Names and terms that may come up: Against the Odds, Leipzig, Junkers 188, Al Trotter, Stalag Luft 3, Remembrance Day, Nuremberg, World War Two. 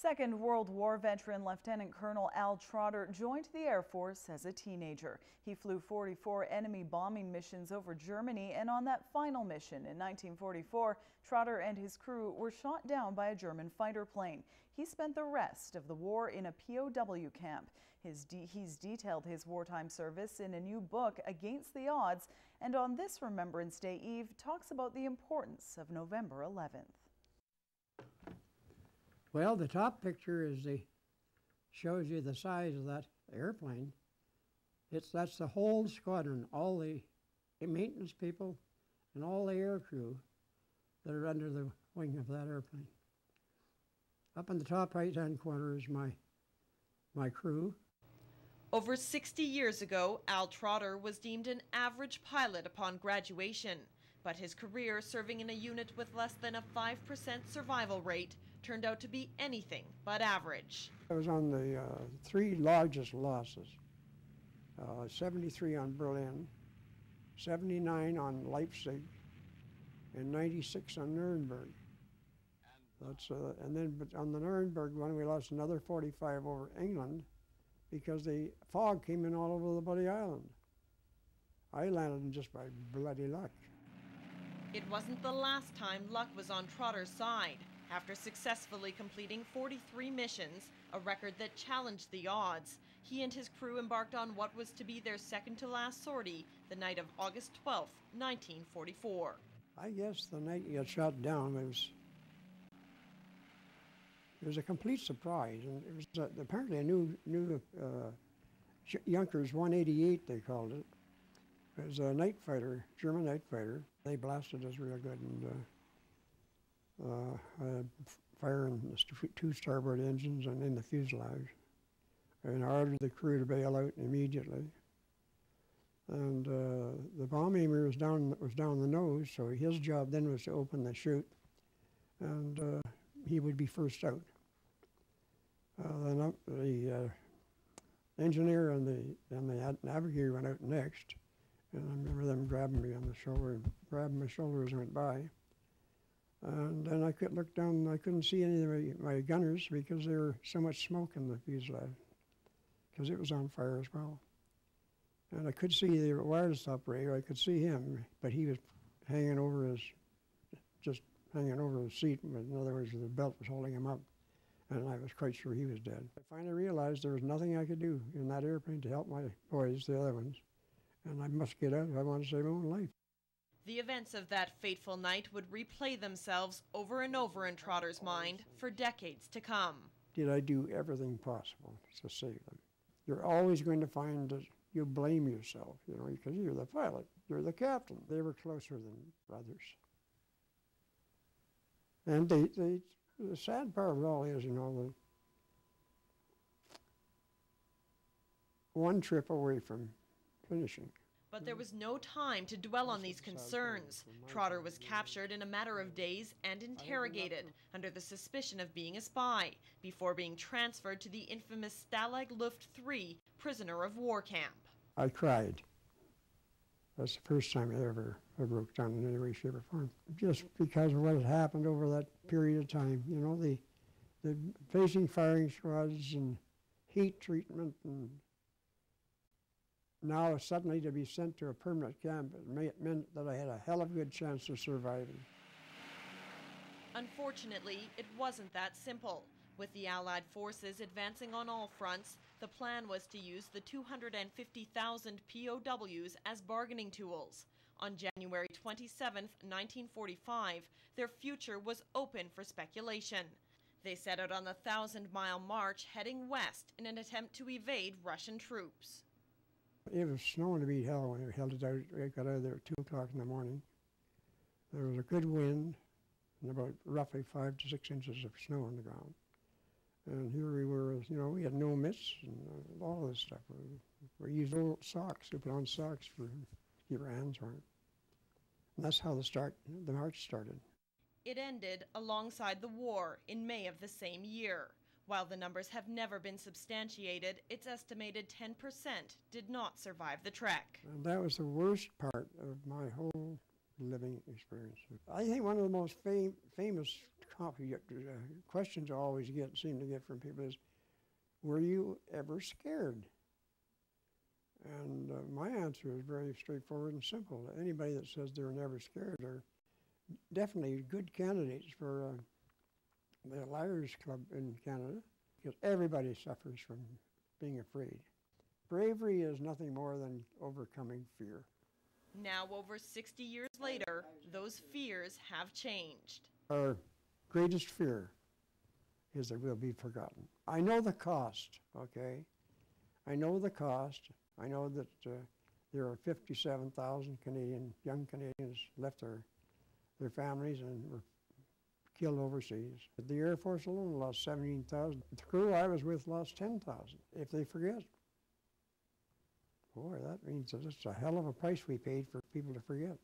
Second World War veteran Lieutenant Colonel Al Trotter joined the Air Force as a teenager. He flew 44 enemy bombing missions over Germany, and on that final mission in 1944, Trotter and his crew were shot down by a German fighter plane. He spent the rest of the war in a POW camp. He's detailed his wartime service in a new book, Against the Odds, and on this Remembrance Day Eve talks about the importance of November 11th. Well, the top picture shows you the size of that airplane. That's the whole squadron, all the maintenance people and all the air crew that are under the wing of that airplane. Up in the top right-hand corner is my crew. Over 60 years ago, Al Trotter was deemed an average pilot upon graduation. But his career serving in a unit with less than a 5% survival rate turned out to be anything but average. I was on the three largest losses, 73 on Berlin, 79 on Leipzig, and 96 on Nuremberg. And then on the Nuremberg one, we lost another 45 over England because the fog came in all over the bloody island. I landed just by bloody luck. It wasn't the last time luck was on Trotter's side. After successfully completing 43 missions, a record that challenged the odds, he and his crew embarked on what was to be their second-to-last sortie the night of August 12, 1944. I guess the night you got shot down, it was a complete surprise. And it was apparently a new Junkers 188, they called it. It was a night fighter, German night fighter. They blasted us real good, and firing the two starboard engines and in the fuselage. And I ordered the crew to bail out immediately. And the bomb aimer was down the nose, so his job then was to open the chute, and he would be first out. The engineer and the navigator went out next. And I remember them grabbing me on the shoulder, grabbing my shoulder as I went by. And then I could look down, and I couldn't see any of my gunners because there was so much smoke in the fuselage, because it was on fire as well. And I could see the wireless operator, I could see him, but he was hanging over his seat. In other words, the belt was holding him up, and I was quite sure he was dead. I finally realized there was nothing I could do in that airplane to help my boys, the other ones. And I must get out if I want to save my own life. The events of that fateful night would replay themselves over and over in Trotter's mind for decades to come. Did I do everything possible to save them? You're always going to find that you blame yourself, you know, because you're the pilot, you're the captain. They were closer than brothers. And the sad part of it all is, you know, the one trip away from finishing. But there was no time to dwell on these concerns. Trotter was captured in a matter of days and interrogated under the suspicion of being a spy before being transferred to the infamous Stalag Luft 3 prisoner of war camp. I cried. That's the first time I ever broke down in any way, shape, or form. Just because of what had happened over that period of time. You know, the facing firing squads and heat treatment, and now suddenly to be sent to a permanent camp, it meant that I had a hell of a good chance of surviving. Unfortunately, it wasn't that simple. With the Allied forces advancing on all fronts, the plan was to use the 250,000 POWs as bargaining tools. On January 27, 1945, their future was open for speculation. They set out on the 1,000-mile march heading west in an attempt to evade Russian troops. It was snowing to beat hell when we held it out. We got out of there at 2 o'clock in the morning. There was a good wind and about roughly 5 to 6 inches of snow on the ground. And here we were, you know, we had no mitts and all this stuff. We used old socks, we put on socks for keep our hands warm. And that's how the march started. It ended alongside the war in May of the same year. While the numbers have never been substantiated, it's estimated 10% did not survive the trek. And that was the worst part of my whole living experience. I think one of the most famous questions I always seem to get from people is, were you ever scared? And my answer is very straightforward and simple. Anybody that says they're never scared are definitely good candidates for the Liars Club in Canada, because everybody suffers from being afraid. Bravery is nothing more than overcoming fear. Now, over 60 years later, those fears have changed. Our greatest fear is that we'll be forgotten. I know the cost, okay? I know the cost. I know that there are 57,000 young Canadians left their families and were killed overseas. The Air Force alone lost 17,000. The crew I was with lost 10,000. If they forget, boy, that means that it's a hell of a price we paid for people to forget.